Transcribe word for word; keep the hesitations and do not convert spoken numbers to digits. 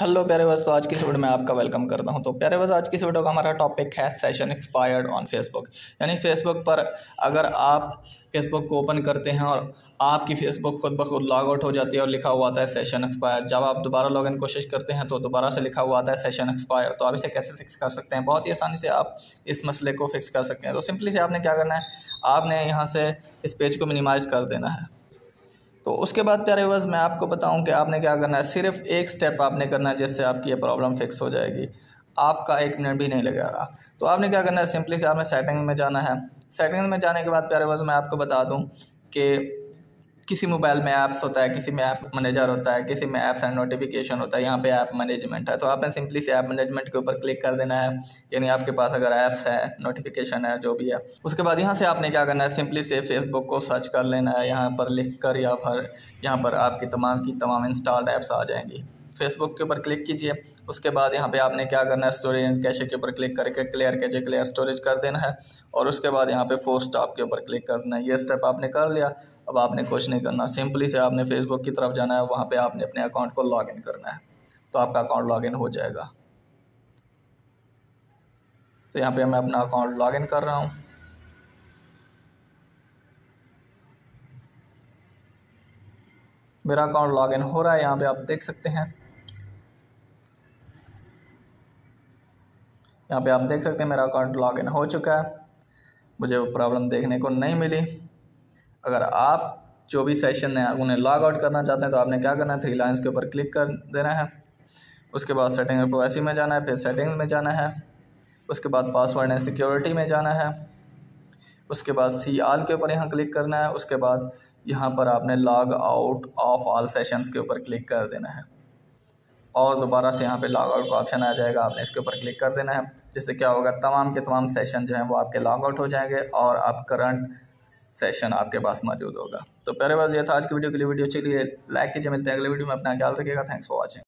Hello प्यारे दोस्तों, आज की इस वीडियो में आपका वेलकम करता हूं। तो प्यारे दोस्तों, आज की इस वीडियो का हमारा टॉपिक है सेशन एक्सपायर्ड ऑन फेसबुक, यानी फेसबुक पर अगर आप फेसबुक को ओपन करते हैं और आपकी फेसबुक खुद ब खुद लॉग आउट हो जाती है और लिखा हुआ आता है सेशन एक्सपायर। जब आप दोबारा लॉग इन कोशिश करते हैं तो दोबारा से लिखा हुआ आता है सेशन एक्सपायर। तो आप इसे कैसे फिक्स कर सकते हैं? बहुत ही आसानी से आप इस मसले को फिक्स कर सकते हैं। तो सिंपली से आपने क्या करना है, आपने यहाँ से इस पेज को मिनिमाइज कर देना है। तो उसके बाद प्यारे व्यूअर्स, मैं आपको बताऊं कि आपने क्या करना है। सिर्फ एक स्टेप आपने करना है जिससे आपकी ये प्रॉब्लम फिक्स हो जाएगी, आपका एक मिनट भी नहीं लगेगा। तो आपने क्या करना है, सिंपली से आपने सेटिंग में जाना है। सेटिंग में जाने के बाद प्यारे व्यूअर्स, मैं आपको बता दूं कि किसी मोबाइल में ऐप्स होता है, किसी में ऐप मैनेजर होता है, किसी में ऐप्स एंड नोटिफिकेशन होता है, यहाँ पे ऐप मैनेजमेंट है। तो आपने सिंपली से ऐप मैनेजमेंट के ऊपर क्लिक कर देना है, यानी आपके पास अगर ऐप्स है, नोटिफिकेशन है, जो भी है। उसके बाद यहाँ से आपने क्या करना है, सिंपली से फेसबुक को सर्च कर लेना है। यहाँ पर लिख कर या फिर यहाँ पर आपकी तमाम की तमाम इंस्टॉल्ड ऐप्स आ जाएंगी। फेसबुक के ऊपर क्लिक कीजिए। उसके बाद यहाँ पे आपने क्या करना है, स्टोरेज एंड कैशे के ऊपर क्लिक करके क्लियर कैशे क्लियर स्टोरेज कर देना है। और उसके बाद यहाँ पे फोर स्टॉप के ऊपर क्लिक करना है। ये स्टेप आपने कर लिया, अब आपने कुछ नहीं करना। सिंपली से आपने फेसबुक की तरफ जाना है, वहाँ पे आपने अपने अकाउंट को लॉग इन करना है। तो आपका अकाउंट लॉग इन हो जाएगा। तो यहाँ पर मैं अपना अकाउंट लॉग इन कर रहा हूँ। मेरा अकाउंट लॉग इन हो रहा है, यहाँ पे आप देख सकते हैं। यहाँ पे आप देख सकते हैं मेरा अकाउंट लॉग इन हो चुका है, मुझे वो प्रॉब्लम देखने को नहीं मिली। अगर आप जो भी सेशन है उन्हें लॉग आउट करना चाहते हैं तो आपने क्या करना है, थ्री लाइन्स के ऊपर क्लिक कर देना है। उसके बाद सेटिंग एंड प्राइवेसी में जाना है, फिर सेटिंग में जाना है। उसके बाद पासवर्ड एंड सिक्योरिटी में जाना है। उसके बाद सी आल के ऊपर यहाँ क्लिक करना है। उसके बाद यहाँ पर आपने log out of all sessions के ऊपर क्लिक कर देना है। और दोबारा से यहाँ पे लॉग आउट का ऑप्शन आ जाएगा, आपने इसके ऊपर क्लिक कर देना है। जिससे क्या होगा, तमाम के तमाम सेशन जो हैं वो आपके लॉग आउट हो जाएंगे और आप करंट सेशन आपके पास मौजूद होगा। तो प्यारे दोस्त, ये था आज की वीडियो के लिए। वीडियो चलिए लाइक कीजिए, मिलते हैं अगले वीडियो में। अपना ख्याल रखिएगा। Thanks for watching.